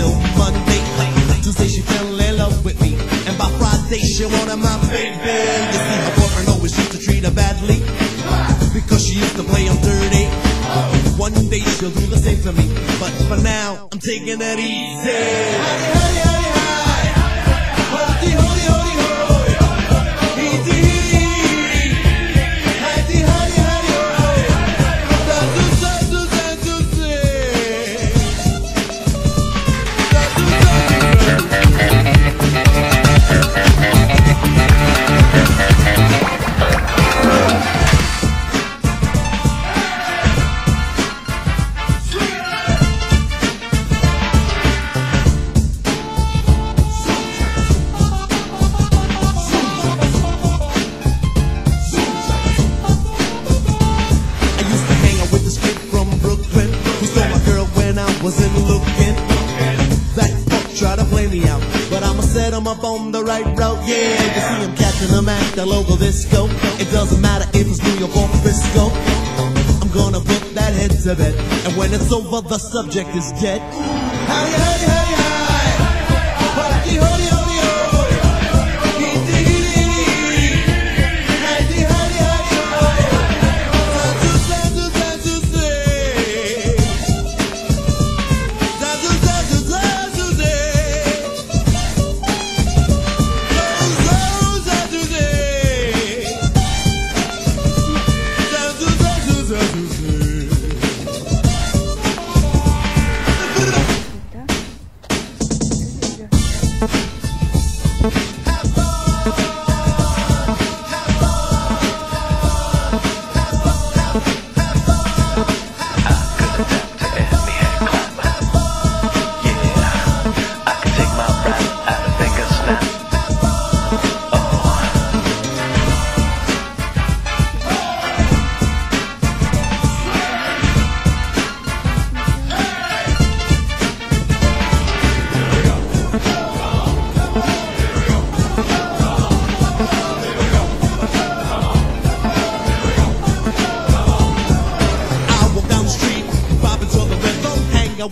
till Monday late. Tuesday she fell in love with me, and by Friday she wanted my baby. You see, her partner always used to treat her badly, because she used to play him dirty. One day she'll do the same for me, but for now, I'm taking it easy. Wasn't looking. That fuck tried to play me out, but I'ma set him up on the right route. Yeah, you see him catching him at the local disco. It doesn't matter if it's New York or Frisco, I'm gonna put that head to bed, and when it's over the subject is dead. Howdy, howdy, howdy, howdy, howdy, howdy, howdy.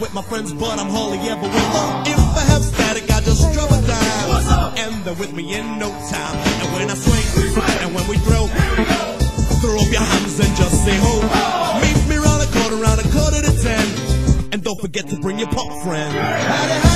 With my friends, but I'm hardly ever with them. If I have static, I just drop a dime. What's up? And they're with me in no time. And when I swing, we swing. And when we throw, here we go. Throw up your hands and just say ho. Oh. Meet me round a quarter to 10. And don't forget to bring your pop friend. Yeah.